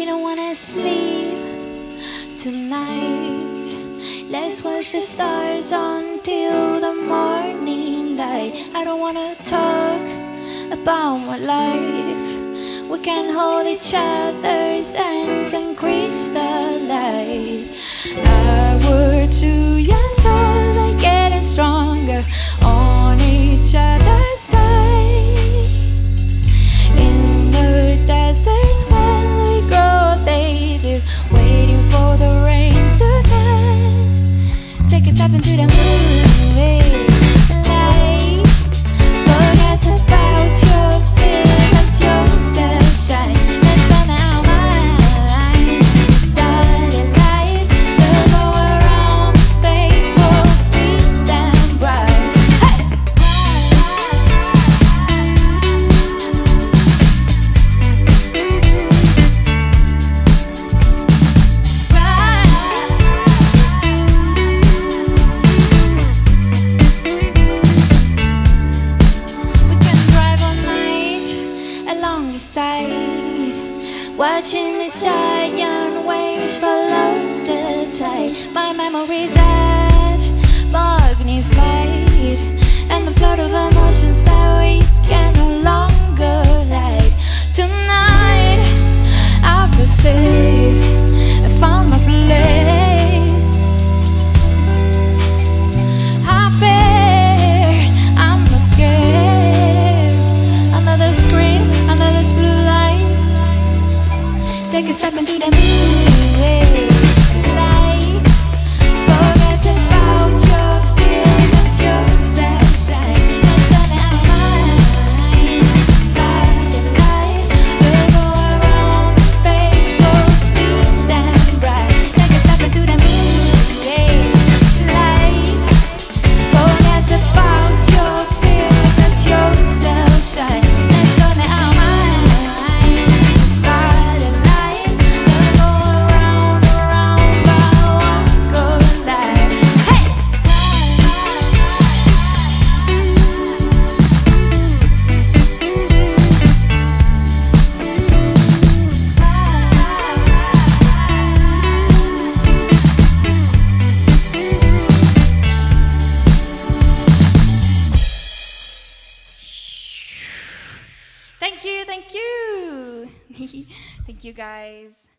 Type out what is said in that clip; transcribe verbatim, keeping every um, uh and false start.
We don't wanna sleep tonight. Let's watch the stars until the morning light. I don't wanna talk about my life. We can hold each other's hands and crystallize. I were two young souls like getting stronger on each other's up into the moon. Light, forget about your fear, let yourself shine. Let's burn our minds. Satellites, they'll go around the space, we'll see them bright. Hey! Right. Watching these giant waves follow the tide. My memories are magnified, and the flood of emotions that we can no longer hide. Tonight I feel safe, I found my place. I bear, I'm not scared. Another screen, another blue light. Take a step into the moonlit light. Forget about your fears, let yourself shine. Let's burn our minds. Satellites, we'll go around the space, we'll see them bright. Take a step into the moonlit light. Forget about your fears, let yourself shine. Thank you, thank you. Thank you guys.